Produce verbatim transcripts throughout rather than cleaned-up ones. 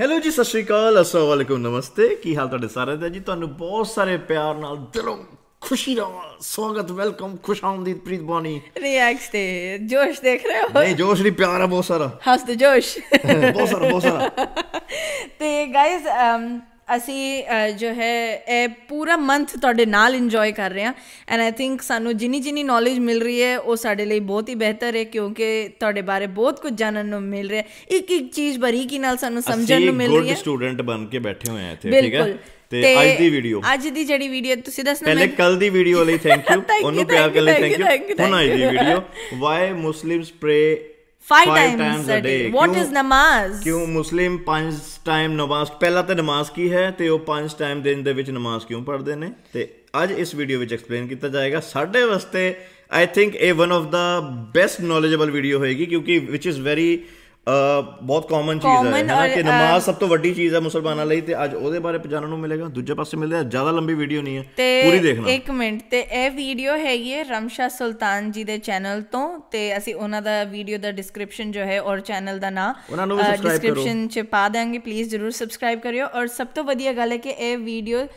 Hello जी, सत श्री अकाल, अस्सलाम वालेकुम, नमस्ते। की हाल तुहाडे सारे दा जी? तुहानू बहुत सारे प्यार नाल दिलों खुशी रहा स्वागत, वेलकम, खुश आमदीद प्रीत बानी रिएक्ट्स ते। जोश देख रहे हो? नहीं, जोश नहीं, प्यार है बहुत सारा, हंस दो जोश बहुत सारा बहुत सारा। ते गाइस असी जो है ए, पूरा मंथ तुहाडे नाल इंजॉय कर रहे हैं एंड आई थिंक सानू जिनी जिनी नॉलेज मिल रही है वो साडे लई बहुत ही बेहतर है, क्योंकि तुहाडे बारे बहुत कुछ जानन नू मिल रहा है, एक एक चीज़ बरीकी नाल सानू समझन नू मिल रही है। स्टूडेंट बन के बैठे हुए हैं इत्थे, ठीक है। ਸਾਡੇ ਵਾਸਤੇ आई थिंक ਇਹ one of the best knowledgeable video ਹੋਏਗੀ, क्योंकि विच इज वेरी Uh, बहुत कॉमन चीज़ है ना कि नमाज सब तो वड्डी चीज़ है मुसलमाना लई, ते आज ओदे बारे पजाणन नू मिलेगा, दूजे पासे मिलदा। ज़्यादा लंबी वीडियो नहीं है, पूरी देखना। एक मिनट, ते ए वीडियो है ये रमशा सुल्तान जी दे चैनल तो, ते असी उन्हां दा वीडियो दा डिस्क्रिप्शन जो है और चैनल दा नाम डिस्क्रिप्शन च पा देंगे, प्लीज़ जरूर सबसक्राइब करियो। और सब तो वधिया गल है कि ए वीडियो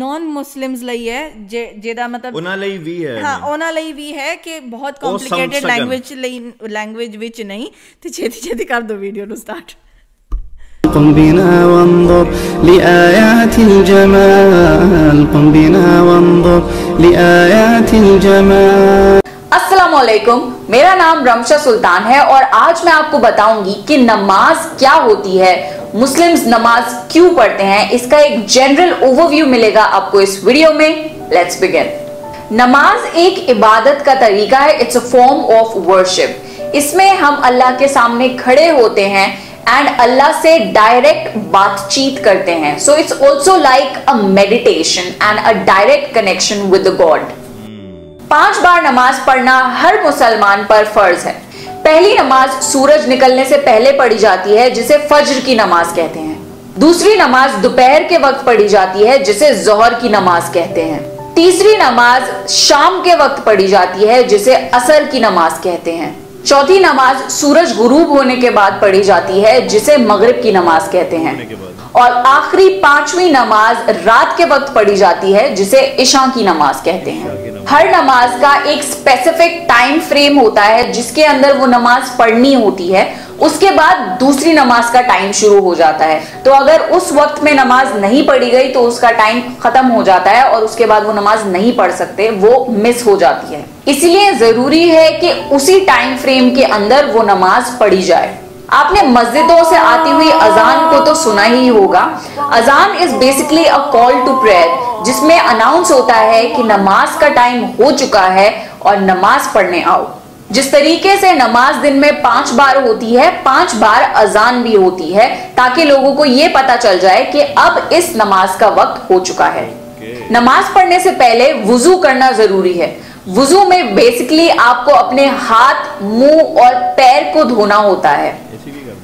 नॉन मुस्लिम्स लई है, जे जेदा मतलब उना लई वी है। हाँ, उना लई वी है कि बहुत कॉम्प्लिकेटेड लैंग्वेज लई लैंग्वेज विच नहीं। तो छेती छेती कर दो वीडियो नु स्टार्ट। قم بنا وانظر لآيات الجمال قم بنا وانظر لآيات الجمال। अस्सलाम वालेकुम, मेरा नाम रमशा सुल्तान है और आज मैं आपको बताऊंगी कि नमाज क्या होती है, मुस्लिम्स नमाज क्यों पढ़ते हैं, इसका एक जनरल ओवरव्यू मिलेगा आपको इस वीडियो में। Let's begin. नमाज एक इबादत का तरीका है, it's a form of worship. इसमें हम अल्लाह के सामने खड़े होते हैं एंड अल्लाह से डायरेक्ट बातचीत करते हैं। So it's also like a meditation and a direct connection with the god. पांच बार नमाज पढ़ना हर मुसलमान पर फर्ज है। पहली नमाज सूरज निकलने से पहले पढ़ी जाती है, जिसे फज्र की नमाज कहते हैं। दूसरी नमाज दोपहर के वक्त पढ़ी जाती है, जिसे जोहर की नमाज कहते हैं। तीसरी नमाज शाम के वक्त पढ़ी जाती है, जिसे असर की नमाज कहते हैं। चौथी नमाज सूरज गुरूब होने के बाद पढ़ी जाती है, जिसे मगरिब की नमाज कहते हैं। और आखिरी पांचवी नमाज रात के वक्त पढ़ी जाती है, जिसे ईशा की नमाज कहते हैं। हर नमाज का एक स्पेसिफिक टाइम फ्रेम होता है जिसके अंदर वो नमाज पढ़नी होती है, उसके बाद दूसरी नमाज का टाइम शुरू हो जाता है। तो अगर उस वक्त में नमाज नहीं पढ़ी गई तो उसका टाइम खत्म हो जाता है और उसके बाद वो नमाज नहीं पढ़ सकते, वो मिस हो जाती है। इसलिए जरूरी है कि उसी टाइम फ्रेम के अंदर वो नमाज पढ़ी जाए। आपने मस्जिदों से आती हुई अजान को तो सुना ही होगा। अजान is basically a call to prayer, जिसमें अनाउंस होता है कि नमाज का टाइम हो चुका है और नमाज पढ़ने आओ। जिस तरीके से नमाज दिन में पांच बार होती है, पांच बार अजान भी होती है, ताकि लोगों को ये पता चल जाए कि अब इस नमाज का वक्त हो चुका है। okay. नमाज पढ़ने से पहले वुजू करना जरूरी है। वुजू में बेसिकली आपको अपने हाथ, मुंह और पैर को धोना होता है।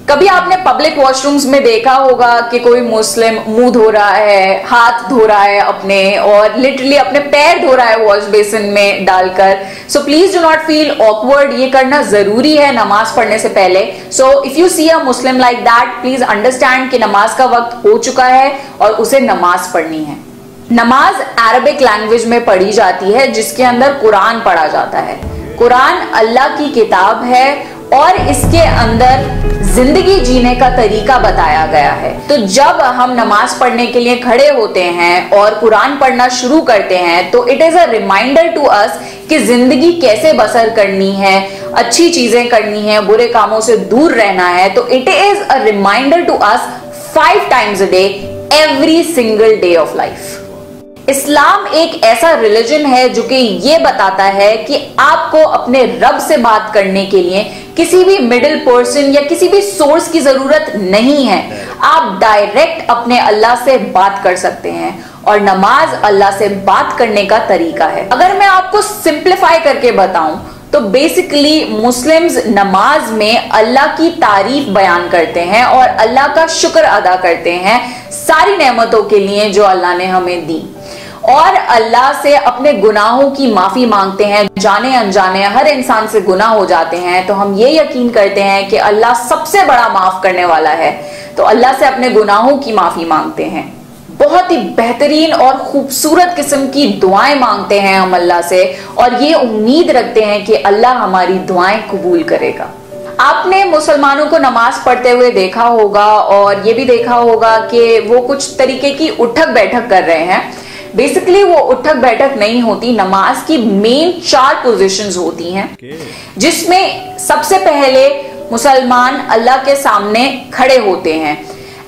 कभी आपने पब्लिक वॉशरूम्स में देखा होगा कि कोई मुस्लिम मुंह धो रहा है, हाथ धो रहा है अपने, और लिटरली अपने पैर धो रहा है वॉश बेसिन में डालकर। So please do not feel awkward, ये करना जरूरी है नमाज पढ़ने से पहले। So if you see a Muslim like that, please understand कि नमाज का वक्त हो चुका है और उसे नमाज पढ़नी है। नमाज अरबिक लैंग्वेज में पढ़ी जाती है, जिसके अंदर कुरान पढ़ा जाता है। कुरान अल्लाह की किताब है और इसके अंदर जिंदगी जीने का तरीका बताया गया है। तो जब हम नमाज पढ़ने के लिए खड़े होते हैं और कुरान पढ़ना शुरू करते हैं तो it is a reminder to us कि जिंदगी कैसे बसर करनी है, अच्छी चीजें करनी है, बुरे कामों से दूर रहना है। तो it is a reminder to us five times a day, every single day of life. इस्लाम एक ऐसा रिलीजन है जो कि ये बताता है कि आपको अपने रब से बात करने के लिए किसी भी मिडिल पर्सन या किसी भी सोर्स की जरूरत नहीं है। आप डायरेक्ट अपने अल्लाह से बात कर सकते हैं और नमाज अल्लाह से बात करने का तरीका है। अगर मैं आपको सिंप्लीफाई करके बताऊं तो बेसिकली मुस्लिम्स नमाज में अल्लाह की तारीफ बयान करते हैं और अल्लाह का शुक्र अदा करते हैं सारी नेमतों के लिए जो अल्लाह ने हमें दी, और अल्लाह से अपने गुनाहों की माफी मांगते हैं। जाने अनजाने हर इंसान से गुनाह हो जाते हैं, तो हम ये यकीन करते हैं कि अल्लाह सबसे बड़ा माफ करने वाला है। तो अल्लाह से अपने गुनाहों की माफी मांगते हैं। बहुत ही बेहतरीन और खूबसूरत किस्म की दुआएं मांगते हैं हम अल्लाह से और ये उम्मीद रखते हैं कि अल्लाह हमारी दुआएं कबूल करेगा। आपने मुसलमानों को नमाज पढ़ते हुए देखा होगा और ये भी देखा होगा कि वो कुछ तरीके की उठक बैठक कर रहे हैं। बेसिकली वो उठक बैठक नहीं होती, नमाज की मेन चार पोजीशंस होती हैं जिसमें सबसे पहले मुसलमान अल्लाह के सामने खड़े होते हैं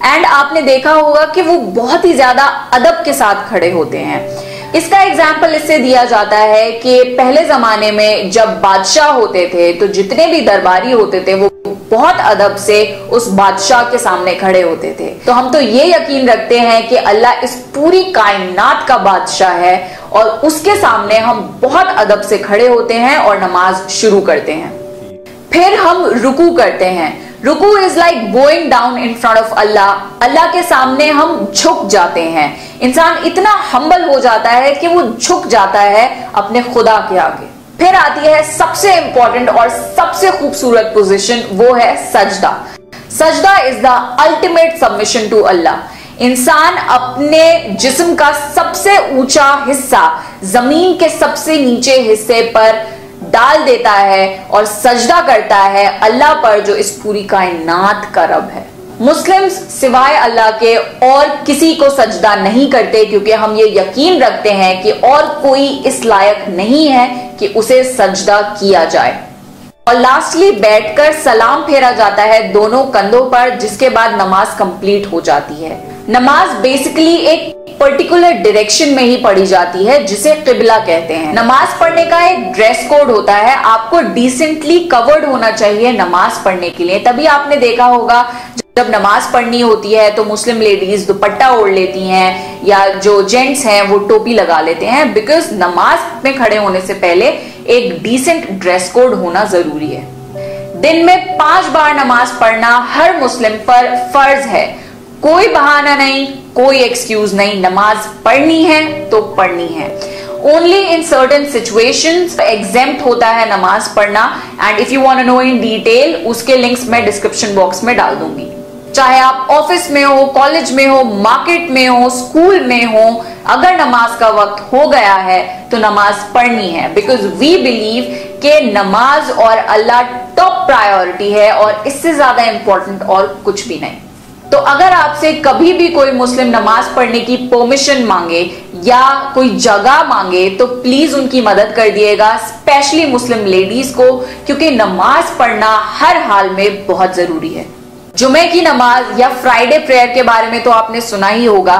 एंड आपने देखा होगा कि वो बहुत ही ज्यादा अदब के साथ खड़े होते हैं। इसका एग्जाम्पल इससे दिया जाता है कि पहले जमाने में जब बादशाह होते थे तो जितने भी दरबारी होते थे वो बहुत अदब से उस बादशाह के सामने खड़े होते थे। तो हम तो ये यकीन रखते हैं कि अल्लाह इस पूरी कायनात का बादशाह है और उसके सामने हम बहुत अदब से खड़े होते हैं और नमाज शुरू करते हैं। फिर हम रुकू करते हैं। रुकू is like going down in front of अल्लाह। अल्लाह के सामने हम झुक जाते हैं। इंसान इतना हम्बल हो जाता है कि वो झुक जाता है अपने खुदा के आगे। फिर आती है सबसे इंपॉर्टेंट और सबसे खूबसूरत पोजीशन, वो है सजदा। सजदा is the ultimate submission to अल्लाह। इंसान अपने जिस्म का सबसे ऊंचा हिस्सा जमीन के सबसे नीचे हिस्से पर डाल देता है और सजदा करता है अल्लाह पर जो इस पूरी कायनात का रब है। मुस्लिम्स सिवाय अल्लाह के और किसी को सजदा नहीं करते क्योंकि हम ये यकीन रखते हैं कि और कोई इस लायक नहीं है कि उसे सजदा किया जाए। और लास्टली बैठकर सलाम फेरा जाता है दोनों कंधों पर, जिसके बाद नमाज कंप्लीट हो जाती है। नमाज बेसिकली एक पर्टिकुलर डायरेक्शन में ही पढ़ी जाती है जिसे क़िबला कहते हैं। नमाज पढ़ने का एक ड्रेस कोड होता है, आपको डिसेंटली कवर्ड होना चाहिए नमाज पढ़ने के लिए। तभी आपने देखा होगा जब नमाज पढ़नी होती है तो मुस्लिम लेडीज दुपट्टा ओढ़ लेती हैं या जो जेंट्स हैं वो टोपी लगा लेते हैं, बिकॉज नमाज में खड़े होने से पहले एक डिसेंट ड्रेस कोड होना जरूरी है। दिन में पांच बार नमाज पढ़ना हर मुस्लिम पर फर्ज है। कोई बहाना नहीं, कोई एक्सक्यूज नहीं। नमाज पढ़नी है तो पढ़नी है। Only in certain situations exempt होता है नमाज पढ़ना। And if you want to know in detail उसके लिंक्स मैं डिस्क्रिप्शन बॉक्स में डाल दूंगी। चाहे आप ऑफिस में हो, कॉलेज में हो, मार्केट में हो, स्कूल में हो, अगर नमाज का वक्त हो गया है तो नमाज पढ़नी है, बिकॉज वी बिलीव के नमाज और अल्लाह टॉप प्रायोरिटी है और इससे ज्यादा इंपॉर्टेंट और कुछ भी नहीं। तो अगर आपसे कभी भी कोई मुस्लिम नमाज पढ़ने की परमिशन मांगे या कोई जगह मांगे तो प्लीज उनकी मदद कर दिएगा, स्पेशली मुस्लिम लेडीज को, क्योंकि नमाज पढ़ना हर हाल में बहुत जरूरी है। जुमे की नमाज या फ्राइडे प्रेयर के बारे में तो आपने सुना ही होगा।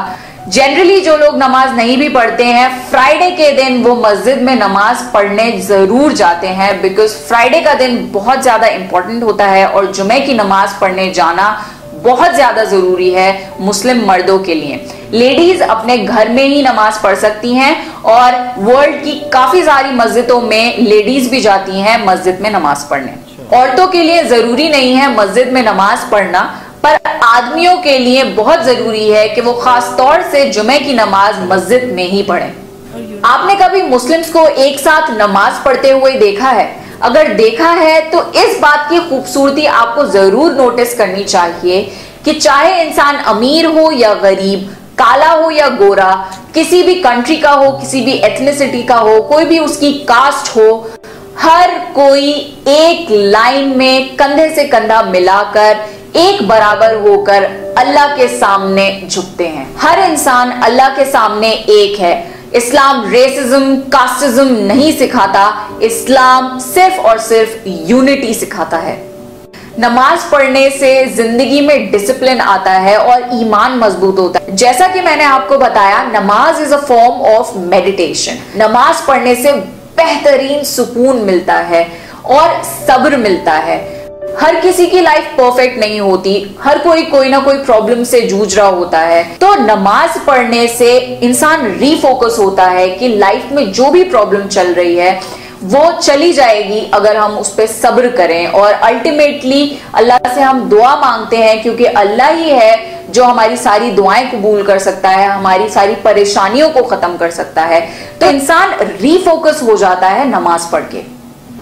जनरली जो लोग नमाज नहीं भी पढ़ते हैं फ्राइडे के दिन वो मस्जिद में नमाज पढ़ने जरूर जाते हैं, बिकॉज फ्राइडे का दिन बहुत ज्यादा इंपॉर्टेंट होता है और जुमे की नमाज पढ़ने जाना बहुत ज्यादा जरूरी है मुस्लिम मर्दों के लिए। लेडीज अपने घर में ही नमाज पढ़ सकती हैं और वर्ल्ड की काफी सारी मस्जिदों में लेडीज भी जाती हैं मस्जिद में नमाज पढ़ने। औरतों के लिए जरूरी नहीं है मस्जिद में नमाज पढ़ना, पर आदमियों के लिए बहुत जरूरी है कि वो खास तौर से जुमे की नमाज मस्जिद में ही पढ़े। आपने कभी मुस्लिम्स को एक साथ नमाज पढ़ते हुए देखा है? अगर देखा है तो इस बात की खूबसूरती आपको जरूर नोटिस करनी चाहिए कि चाहे इंसान अमीर हो या गरीब, काला हो या गोरा, किसी भी कंट्री का हो, किसी भी एथनिसिटी का हो, कोई भी उसकी कास्ट हो, हर कोई एक लाइन में कंधे से कंधा मिलाकर एक बराबर होकर अल्लाह के सामने झुकते हैं। हर इंसान अल्लाह के सामने एक है। इस्लाम रेसिज्म, कास्टिज्म नहीं सिखाता, इस्लाम सिर्फ और सिर्फ यूनिटी सिखाता है। नमाज पढ़ने से जिंदगी में डिसिप्लिन आता है और ईमान मजबूत होता है। जैसा कि मैंने आपको बताया, नमाज is a form of meditation. नमाज पढ़ने से बेहतरीन सुकून मिलता है और सब्र मिलता है। हर किसी की लाइफ परफेक्ट नहीं होती, हर कोई कोई ना कोई प्रॉब्लम से जूझ रहा होता है, तो नमाज पढ़ने से इंसान रीफोकस होता है कि लाइफ में जो भी प्रॉब्लम चल रही है वो चली जाएगी अगर हम उस पर सब्र करें। और अल्टीमेटली अल्लाह से हम दुआ मांगते हैं क्योंकि अल्लाह ही है जो हमारी सारी दुआएं कबूल कर सकता है, हमारी सारी परेशानियों को खत्म कर सकता है। तो इंसान रीफोकस हो जाता है नमाज पढ़ के।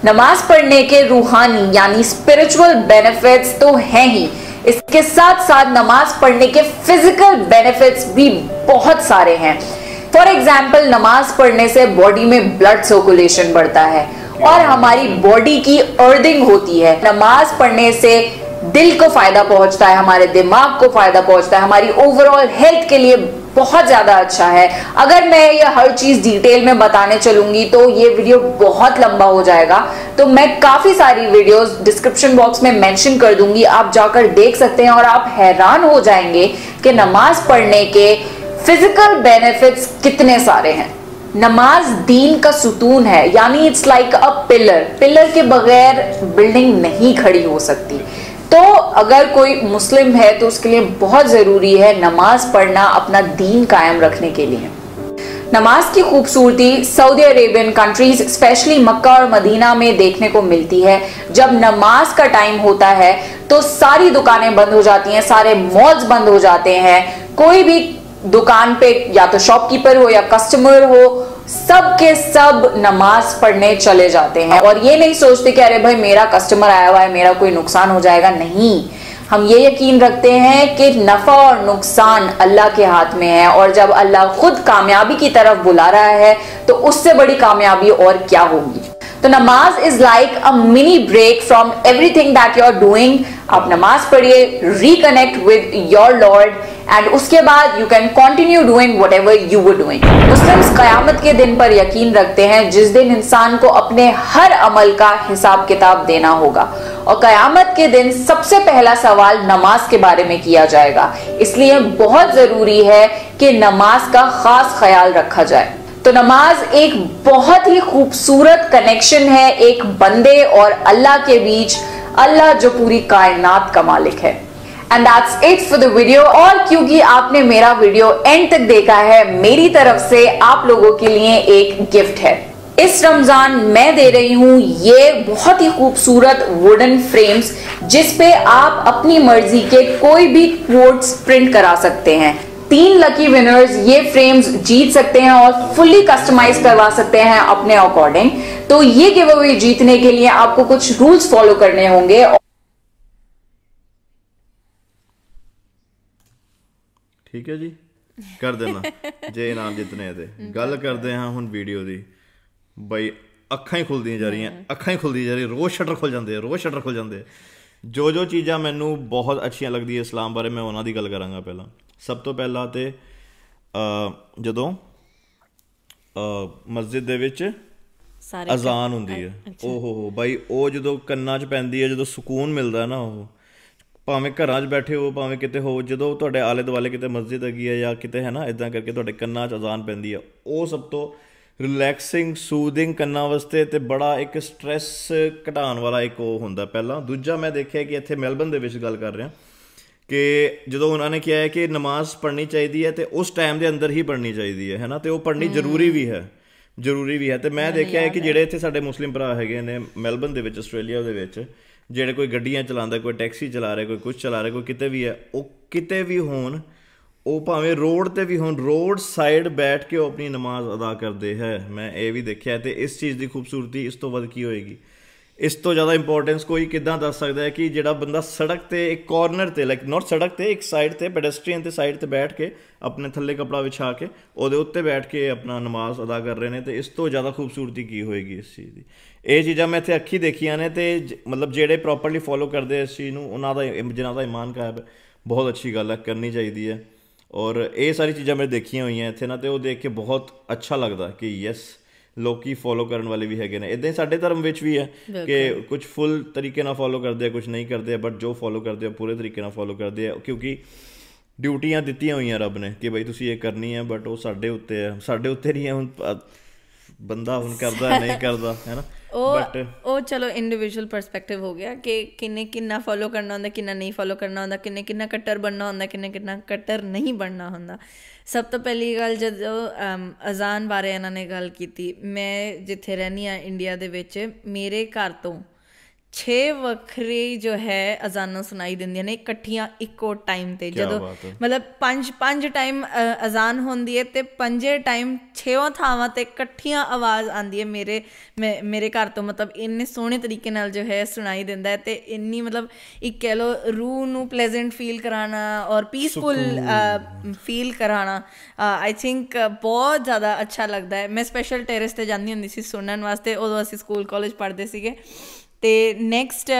नमाज पढ़ने के रूहानी यानी स्पिरिचुअल बेनिफिट्स तो हैं ही, इसके साथ साथ नमाज पढ़ने के फिजिकल बेनिफिट्स भी बहुत सारे हैं। फॉर एग्जाम्पल, नमाज पढ़ने से बॉडी में ब्लड सर्कुलेशन बढ़ता है और हमारी बॉडी की अर्थिंग होती है। नमाज पढ़ने से दिल को फायदा पहुंचता है, हमारे दिमाग को फायदा पहुंचता है, हमारी ओवरऑल हेल्थ के लिए बहुत ज्यादा अच्छा है। अगर मैं ये हर चीज डिटेल में बताने चलूंगी तो ये वीडियो बहुत लंबा हो जाएगा, तो मैं काफी सारी वीडियोस डिस्क्रिप्शन बॉक्स में मेंशन कर दूंगी, आप जाकर देख सकते हैं और आप हैरान हो जाएंगे कि नमाज पढ़ने के फिजिकल बेनिफिट्स कितने सारे हैं। नमाज दीन का सुतून है, यानी it's like a pillar. Pillar के बगैर बिल्डिंग नहीं खड़ी हो सकती। तो अगर कोई मुस्लिम है तो उसके लिए बहुत ज़रूरी है नमाज पढ़ना अपना दीन कायम रखने के लिए। नमाज की खूबसूरती Saudi Arabian countries, especially Mecca और मदीना में देखने को मिलती है। जब नमाज का टाइम होता है तो सारी दुकानें बंद हो जाती हैं, सारे मॉल्स बंद हो जाते हैं, कोई भी दुकान पे या तो शॉपकीपर हो या कस्टमर हो, सब के सब नमाज पढ़ने चले जाते हैं और ये नहीं सोचते कि अरे भाई मेरा कस्टमर आया हुआ है, मेरा कोई नुकसान हो जाएगा। नहीं, हम ये यकीन रखते हैं कि नफ़ा और नुकसान अल्लाह के हाथ में है और जब अल्लाह खुद कामयाबी की तरफ बुला रहा है तो उससे बड़ी कामयाबी और क्या होगी। तो नमाज is like a mini break from everything that you are doing. आप नमाज पढ़िए, reconnect with your lord and उसके बाद you can continue doing whatever you were doing. Muslims कयामत के दिन पर यकीन रखते हैं, जिस दिन इंसान को अपने हर अमल का हिसाब किताब देना होगा और कयामत के दिन सबसे पहला सवाल नमाज के बारे में किया जाएगा। इसलिए बहुत जरूरी है कि नमाज का खास ख्याल रखा जाए। तो नमाज एक बहुत ही खूबसूरत कनेक्शन है एक बंदे और अल्लाह के बीच, अल्लाह जो पूरी कायनात का मालिक है। And that's it for the video। और क्योंकि आपने मेरा वीडियो एंड तक देखा है, मेरी तरफ से आप लोगों के लिए एक गिफ्ट है। इस रमजान मैं दे रही हूँ ये बहुत ही खूबसूरत वुडन फ्रेम्स, जिसपे आप अपनी मर्जी के कोई भी कोट्स प्रिंट करा सकते हैं। तीन लकी विनर्स ये फ्रेम्स जीत सकते हैं और फुल्ली कस्टमाइज करवा सकते हैं अपने अकॉर्डिंग। तो ये गिव अवे जीतने के लिए आपको कुछ रूल्स फॉलो करने होंगे। ठीक है जी, कर देना जे इनाम जितने थे। गल करते हैं हम वीडियो की, बई अखा ही खुलदी जा रही, अखा ही खुलदी जा रही, रोज़ शटर खुल जाते, रोज़ शटर खुल जाते। जो जो चीज़ा मैनू बहुत अच्छिया लगती है इस्लाम बारे, मैं उन्होंने गल कराँगा। पहला सब तो पहला तो जदों मस्जिद के अजान होंदी है, ओहो हो बई वो जो कन्ना च पैंदी है, जो सुकून मिलता है ना, वो भावें घर बैठे हो भावें किते हो, जो तो आले दुआले किते मस्जिद हैगी है या किते है ना, इदा करके तो कन्ना च अजान पैंदी है, वो सब तो रिलैक्सिंग सूदिंग कन्ना वास्ते तो बड़ा एक स्ट्रैस घटाने वाला एक वो होंदा पहला। दूजा मैं देखिया कि इत्थे मेलबर्न दे विच गल कर रहे हैं कि जो उन्होंने कहा है कि नमाज पढ़नी चाहिए है तो उस टाइम के अंदर ही पढ़नी चाहिए है ना, तो वो पढ़नी जरूरी भी है, जरूरी भी है। तो मैं देखिया है कि जिहड़े इत्थे साडे मुस्लिम भरा हैगे ने मेलबर्न दे विच आस्ट्रेलिया दे विच, जेड़े कोई गड्डियाँ चलाता, कोई टैक्सी चला रहा, कोई कुछ चला रहा, कोई कितने भी है, वो कितने भी होन, वो भावें रोड पर भी होन, रोड साइड बैठ के अपनी नमाज अदा करते हैं। मैं ये भी देखा है तो इस चीज़ की खूबसूरती इस तो वध की होएगी। इस तो ज़्यादा इंपोर्टेंस कोई किदा दस सकता है कि जो बंदा सड़क पर एक कॉर्नर से लाइक नॉट सड़क पर एक साइड पर पेडेस्ट्रीयन के साइड पर बैठ के अपने थले कपड़ा विछा के वो उत्ते बैठ के अपना नमाज अदा कर रहे हैं, तो इस तो ज़्यादा खूबसूरती की होएगी इस चीज़ की। ये चीज़ा मैं इतने अखी देखिया ने, तो मतलब जेडे प्रॉपरली फॉलो करते इस चीज़ उन्होंने जिन्हों का ईमान कायम है, बहुत अच्छी गल है, करनी चाहिए है। और ये सारी चीज़ा मैं देखिया हुई इतने ना, तो देख के बहुत अच्छा लगता कि यस लोग फॉलो करने वाले भी है ने। इदा ही साढ़े धर्म भी है कि कुछ फुल तरीके ना फॉलो करते हैं, कुछ नहीं करते, बट जो फॉलो करते हैं पूरे तरीके ना फॉलो करते हैं, क्योंकि ड्यूटियां दित्तियां हुई रब ने कि भाई तुसी ये करनी है, बट वो साढ़े उत्ते है, साढ़े उत्ते नहीं है, हुन बंदा हुन करदा नहीं करदा है ना। बट ओ चलो इंडिविजुअल परस्पेक्टिव हो गया कि किन्ने किन्ना फॉलो करना होंदा, किन्ना नहीं फॉलो करना होंदा, किन्ने किन्ना कट्टर बनना होंदा, किन्ने किन्ना कट्टर नहीं बनना होंदा। सब तो पहली गल जो अजान बारे इन्होंने गल की, मैं जिथे रहनी हाँ इंडिया दे विच, मेरे घर तो छे वखरी जो है अजाना सुनाई देंदियां ने इकट्ठियां इको टाइम ते जदों मतलब पांच पांच टाइम अजान होंदी है ते पंजे टाइम छेवां थावां ते इकट्ठियां आवाज आंदी है मेरे मे, मेरे घर तो मतलब इन्ने सोहने तरीके नाल जो है सुनाई देंदा है ते इन्नी मतलब एक कह लो रूह नू प्लेजेंट फील कराना और पीसफुल फील कराना आई थिंक बहुत ज़्यादा अच्छा लगता है। मैं स्पेशल टेरेस ते जांदी हुंदी सी सुनन वास्ते उदों असीं स्कूल कॉलेज पढ़दे सीगे। तो नैक्सट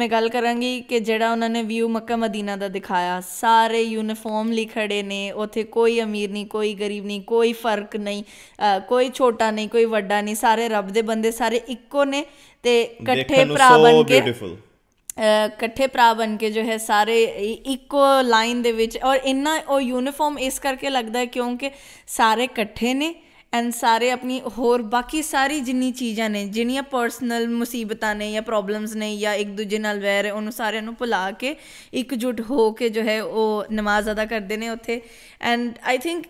मैं गल करांगी कि जिहड़ा उन्होंने व्यू मक्का मदीना का दिखाया, सारे यूनिफॉर्मली खड़े ने, उत्थे कोई अमीर नहीं, कोई गरीब नहीं, कोई फर्क नहीं, आ, कोई छोटा नहीं, कोई वड्डा नहीं, सारे रब दे बंदे, सारे इक्को ने ते कट्ठे भरा बन के कट्ठे भरा बन के जो है सारे इक्को लाइन दे विच। और इन्ना और यूनिफॉर्म इस करके लगता है क्योंकि सारे कट्ठे ने एंड सारे अपनी होर बाकी सारी जिन्नी चीज़ां ने जिन्नियां पर्सनल मुसीबतां ने या प्रॉब्लम्स ने या एक दूजे नाल वैर है उन्होंने सारे भुला के एकजुट हो के जो है वो नमाज अदा करते हैं उत्थे। एंड आई थिंक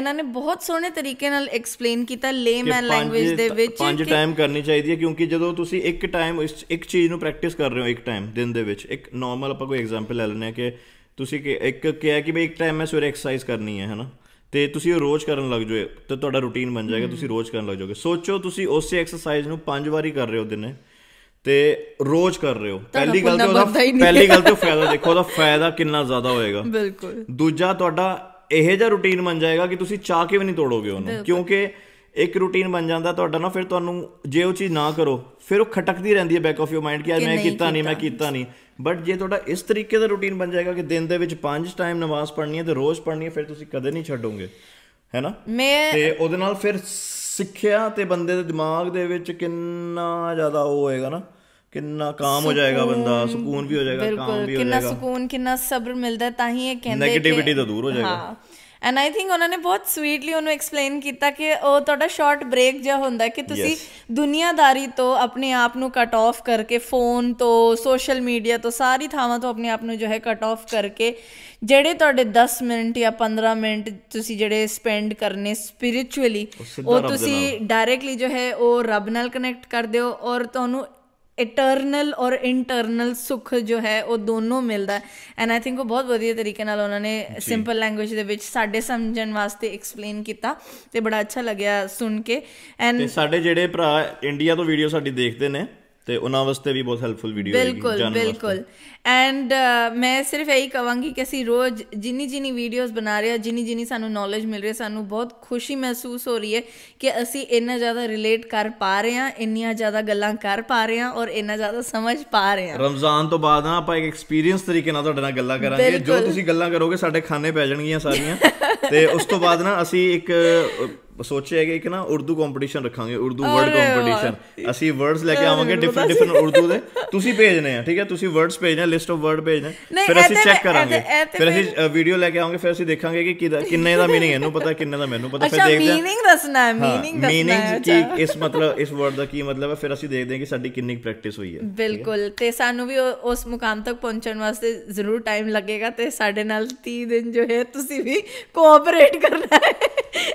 इन्होंने बहुत सोहने तरीके नाल एक्सप्लेन किया लेमैन लैंग्वेज दे विच पंज टाइम करनी चाहिए क्योंकि जदों तुसीं एक टाइम इस एक चीज़ नूं प्रैक्टिस कर रहे हो एक टाइम दिन दे विच। एक नॉर्मल आपां कोई एग्जाम्पल लै लैंदे कि तुसीं एक क्या है कि भाई एक टाइम मैं सवेरे एक्सरसाइज करनी है है ना, तो तुम रोज़ कर लग जाओ तो तुहाडा रूटीन बन जाएगा, तुम रोज़ कर लग जाओगे। सोचो तुम उस एक्सरसाइज नूं पांच वारी कर रहे हो दिने ते रोज़ कर रहे हो। पहली गल तो पहली गल तो फायदा देखो उहदा फायदा कितना ज़्यादा होएगा। बिल्कुल दूजा तुहाडा इहो जिहा रूटीन बन जाएगा कि तुम चाह के भी नहीं तोड़ोगे उहनूं क्योंकि एक रूटीन बन जाता तो ना फिर तुम्हें जो चीज़ ना करो फिर वो खटकती रहती है बैक ऑफ योर माइंड कि यार मैं किता नहीं मैं किता नहीं। बट जो थोड़ा इस तरीके का रूटीन बन जाएगा कि दिन के पांच टाइम नमाज पढ़नी है तो रोज़ पढ़नी है फिर तुम कदे नहीं छोड़ोगे है ना। मैं तो वो फिर सीखिया तो बंदे के दिमाग के कितना ज़्यादा वो होएगा ना, कितना काम हो जाएगा, बंदा सुकून भी हो जाएगा, काम भी हो जाएगा, सुकून कितना सब्र मिलता है ताही ये कहते हैं नेगेटिविटी तो दूर हो जाएगा। एंड आई थिंक उन्होंने बहुत स्वीटली उन्होंने एक्सप्लेन किया कि वो थोड़ा शॉर्ट ब्रेक जो होंदा कि तुसी दुनियादारी तो अपने आप को कट ऑफ करके फोन तो सोशल मीडिया तो सारी थावां तो अपने आप को जो है कट ऑफ करके जेडे तुहाडे दस मिनट या पंद्रह मिनट तुसी जेडे स्पेंड करने स्पिरिचुअली वो तुसी डायरेक्टली जो है वो रब नाल कनैक्ट करदे हो और तुहानूं इटरनल और इंटरनल सुख जो है वो दोनों मिलता है। एंड आई थिंक वो बहुत वधिया तरीके नाल उन्होंने सिंपल लैंग्वेज दे विच साडे समझण वास्ते एक्सप्लेन किया तो बड़ा अच्छा लग्या सुन के। एंड साडे जेडे भरा इंडिया तो वीडियो साडी देखते ने ते उन्हां वास्ते भी बहुत हेल्पफुल वीडियो है। बिल्कुल बिल्कुल एंड uh, मैं सिर्फ यही कहांगी कि असी रोज़ जिनी जिनी वीडियोज़ बना रहे हैं जिनी जिनी सानू नॉलेज मिल रही है सानू बहुत खुशी महसूस हो रही है कि असी इन्ना ज़्यादा रिलेट कर पा रहे हैं, इन्नियां ज़्यादा गल्लां कर पा रहे हैं और इन्ना ज़्यादा समझ पा रहे हैं। रमज़ान तो बाद ना आपां एक एक्सपीरियंस तरीके नाल तुहाडे नाल गल्लां करांगे, जो तुसीं गल्लां करोगे साडे खाने पै जाणगियां सारियां ते उस तो बाद ना असी एक सोचे कि एक ना उर्दू कंपटीशन रखांगे, उर्दू वर्ड कंपटीशन असी वर्ड्स लेके आवांगे डिफरेंट डिफरेंट उर्दू दे तुसी भेजने हैं ठीक है, तुसी वर्ड्स भेजने लिस्ट ऑफ वर्ड भेजने फिर असी चेक करांगे फिर असी वीडियो लेके आवांगे फिर असी देखांगे कि किन्ने दा मीनिंग इहनूं पता किन्ने दा मैनूं पता फिर देखदे मीनिंग दसना है मीनिंग मीनिंग की इस मतलब इस वर्ड दा की मतलब है फिर असी देखदे कि साडी किन्नी प्रैक्टिस हुई है। बिल्कुल ते सानू भी उस मुकाम तक पहुंचण वास्ते जरूर टाइम लगेगा ते साडे नाल तीस दिन जो है तुसी भी कोऑपरेट करना है,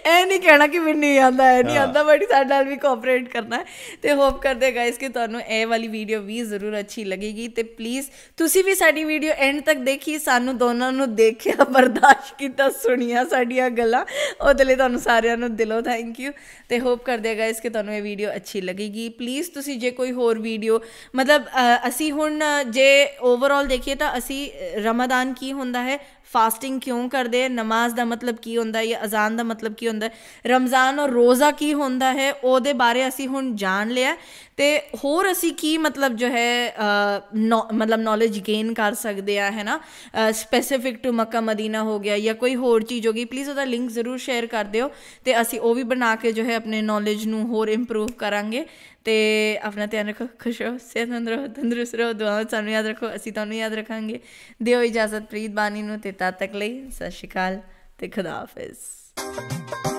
ऐ नहीं कहना कि मैं नहीं आता है नहीं आता बट साढ़े नाल भी कोऑपरेट करना है। तो होप करते गाइस कि तुहानूं ए वाली वीडियो भी जरूर अच्छी लगेगी तो प्लीज़ तुसी भी साड़ी वीडियो एंड तक देखी, सानू दोनों नू देखिया बर्दाश्त किया सुनिया साड़िया गल्लां उहदे लई तुहानूं सारियां नू दिलों थैंक यू। तो होप करते गाइस कि तुहानूं ए वीडियो अच्छी लगेगी। प्लीज़ तुसी जे कोई होर वीडियो मतलब असी हुण जे ओवरऑल देखिए तो असी रमदान की हुंदा है, फास्टिंग क्यों करते हैं, नमाज का मतलब की होंदा है या अजान का मतलब की होंदा है, रमज़ान और रोज़ा की होंदा है उहदे बारे असी हुण जान लिया ते होर असी की मतलब जो है नौ मतलब नॉलेज गेन कर सकते हैं है ना। स्पेसिफिक टू मक्का मदीना हो गया या कोई होर चीज़ होगी प्लीज़ उसका लिंक जरूर शेयर कर दिओ ते असी वो भी बना के जो है अपने नॉलेज नू होर इंप्रूव करांगे। ते अपना ध्यान रखो, खुश रहो, सेहतमंद रहो, तंदुरुस्त रहो, दुआवां सानू याद रखो, असी तुहानू याद रखांगे। दिओ इजाज़त प्रीत बानी नू ते तद तक लई सत श्री अकाल ते खुदा हाफिज़।